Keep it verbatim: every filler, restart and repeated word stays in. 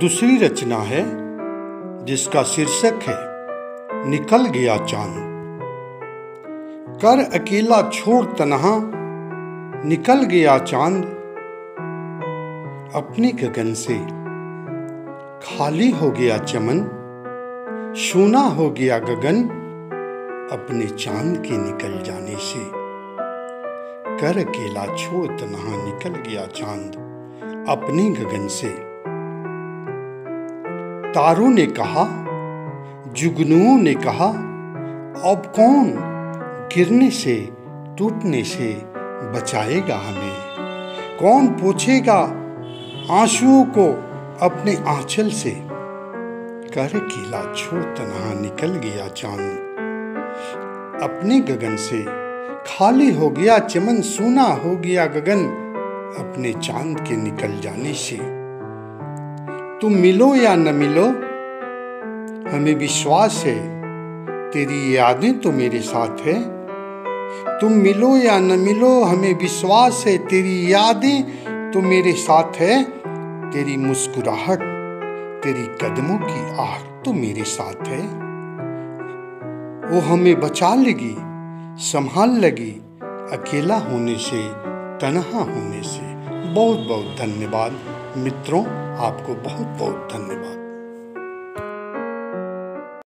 दूसरी रचना है जिसका शीर्षक है निकल गया चांद। कर अकेला छोड़ तनहा निकल गया चांद, अपने गगन से खाली हो गया चमन, शूना हो गया गगन अपने चांद के निकल जाने से। कर अकेला छोड़ तनहा निकल गया चांद अपने गगन से। तारों ने कहा, जुगनुओं ने कहा, अब कौन गिरने से टूटने से बचाएगा हमें, कौन पोछेगा आंसुओं को अपने आंचल से। कर अकेला छोड़ तनहा निकल गया चांद अपने गगन से, खाली हो गया चमन, सूना हो गया गगन अपने चांद के निकल जाने से। तुम मिलो या न मिलो हमें विश्वास है, तेरी यादें तो मेरे साथ है। तुम मिलो या न मिलो हमें विश्वास है, तेरी यादें तो मेरे साथ है। तेरी मुस्कुराहट, तेरी कदमों की आहट तो मेरे साथ है। वो हमें बचा लेगी, संभाल लगी, अकेला होने से, तनहा होने से। बहुत बहुत धन्यवाद मित्रों, आपको बहुत बहुत धन्यवाद।